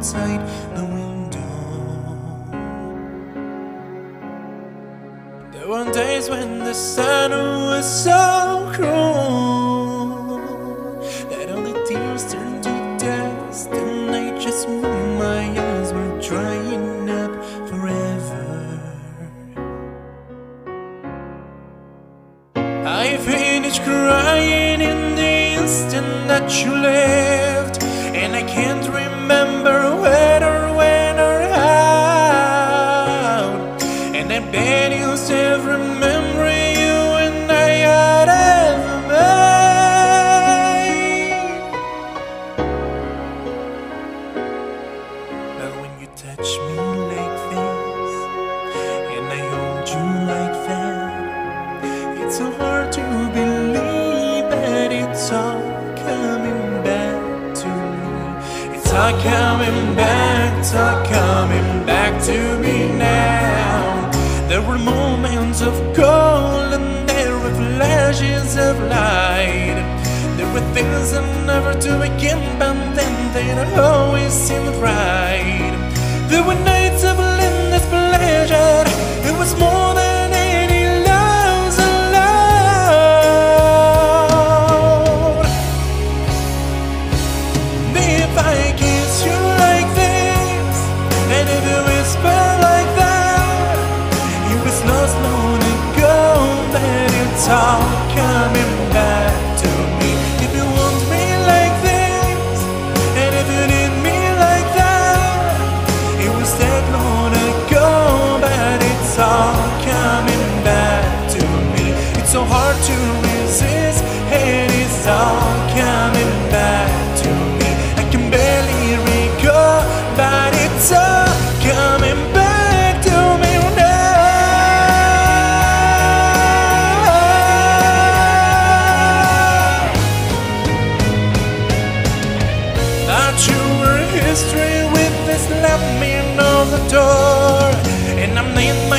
outside the window. There were days when the sun was so cruel that all the tears turned to dust, and I just knew my eyes were drying up forever. I finished crying in the instant that you left, and I can't remember whether, when or how. And I bet you still remember you and I had ever made. But when you touch me like this, and I hold you like that, it's so hard to believe that it's all coming back to me. It's all coming back, it's all coming back to me now. There were moments of gold and there were flashes of light. There were things I never do again, but then they always seemed right. There were nights of endless pleasure, it was more than all coming back to me. If you want me like this, and if you need me like that, it was that long ago, but it's all coming back to me. It's so hard to resist, and it's all coming back to me. I can barely recall, but it's all coming back. History with this, let me know the door, and I'm in